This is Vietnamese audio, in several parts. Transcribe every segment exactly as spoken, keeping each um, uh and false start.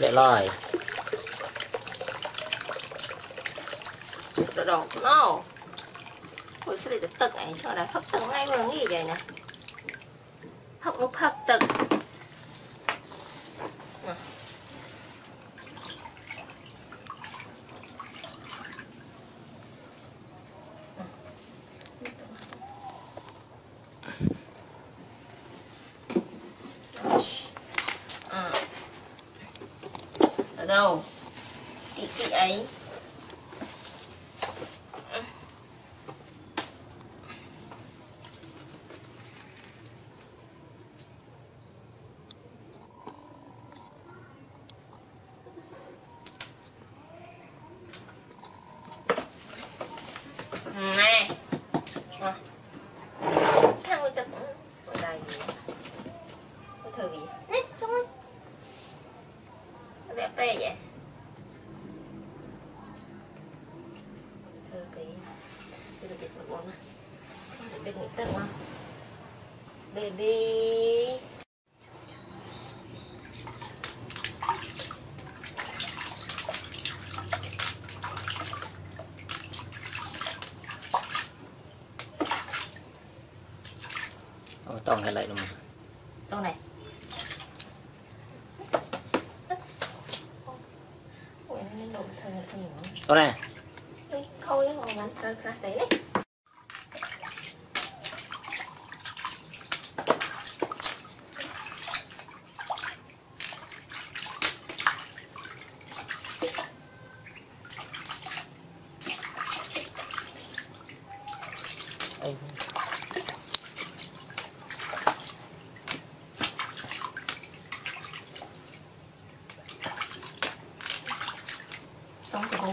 lại lại đồ đồ nó hồi xưa để tật này cho là hấp tật ngay mà nghĩ vậy nè hấp một hấp tật ở đâu tí tí ấy này thằng người ta cũng ở đây có thời gì nè không ấy đẹp đây vậy thưa cái bây giờ biết một món này biết người ta không baby tông này lại luôn tông này tông này khôi hồng bánh cơm ra tí đấy sống thì vô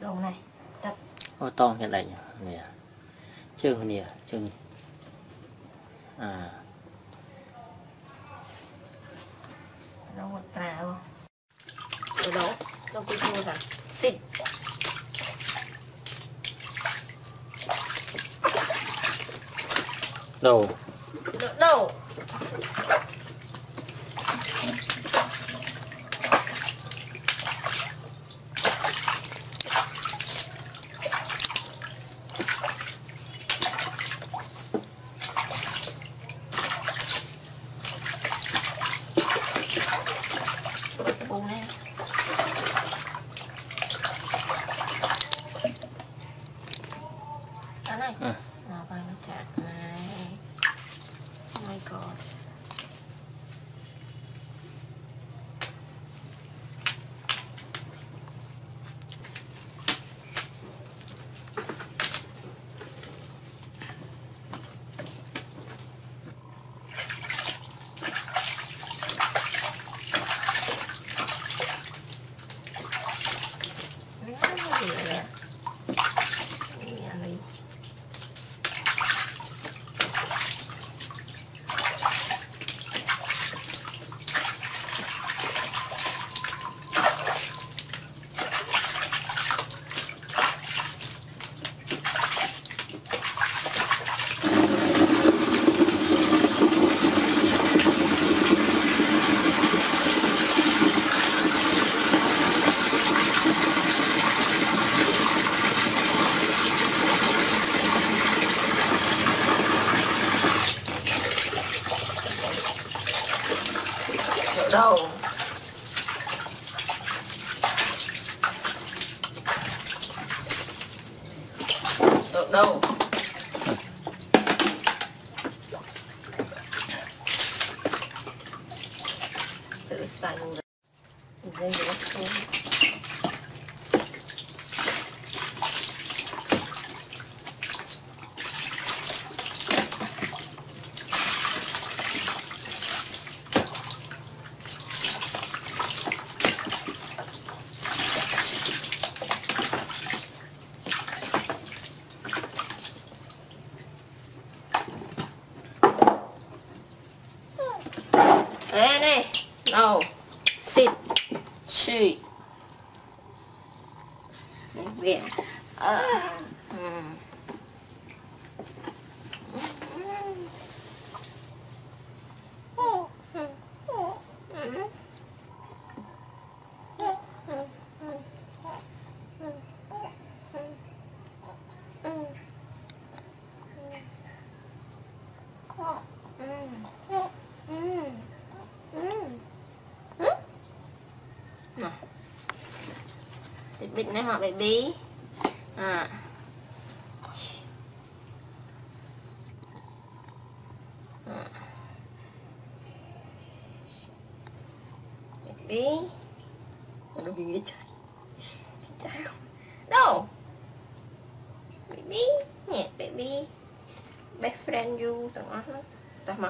đồ này tập ô to hiện lạnh nè chừng nè chừng à nó một trà luôn rồi đó nó cũng thôi cả xịn đầu đầu này. À. À, vàng chạc này. Oh my god. đầu. Được đâu. Tự xanh rồi. Dây nó xuống. Đây này, đầu, xịt, xịt. Đấy, biển. Ờ. Ừ. Bịt này họ bị bí à. À. Bị bí nó bị nghĩa trời trời không đâu bị bí nhẹ bị bí best friend you tao nói lắm tao mà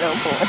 đâu buồn.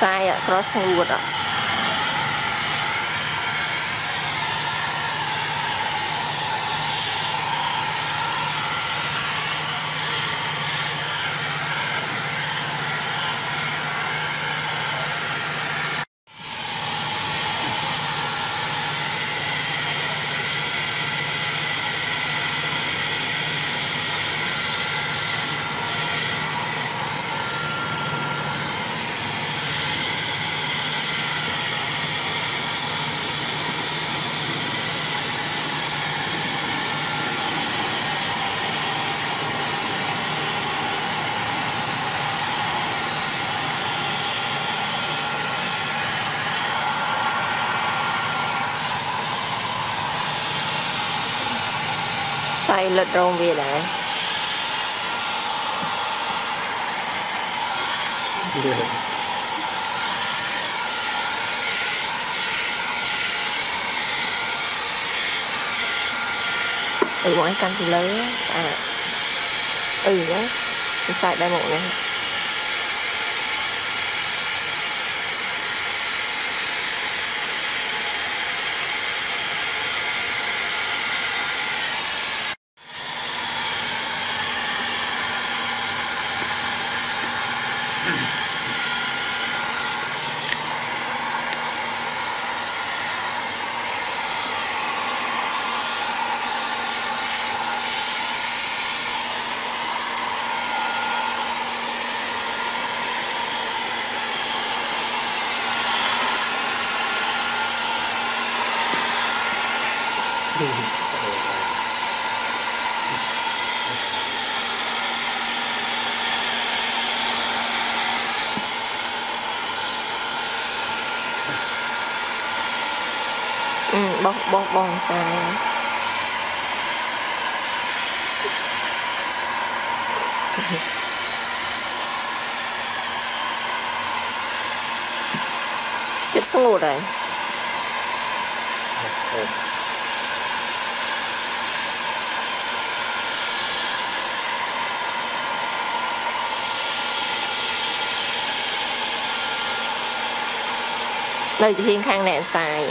Sai ạ, crossing wood ạ. Sai lật rong về lại. Ừ mỗi căn thì lớn à. Ừ đấy. Sai đây một này. Bong bong bong sang sổ đấy. Nơi thiên khang này xài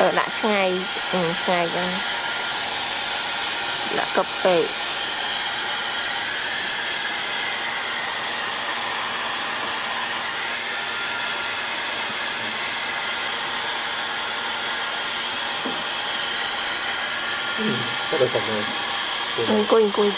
ở đã ngày ừ, ngày đã cập về ừ, có được cặp này, cùi cùi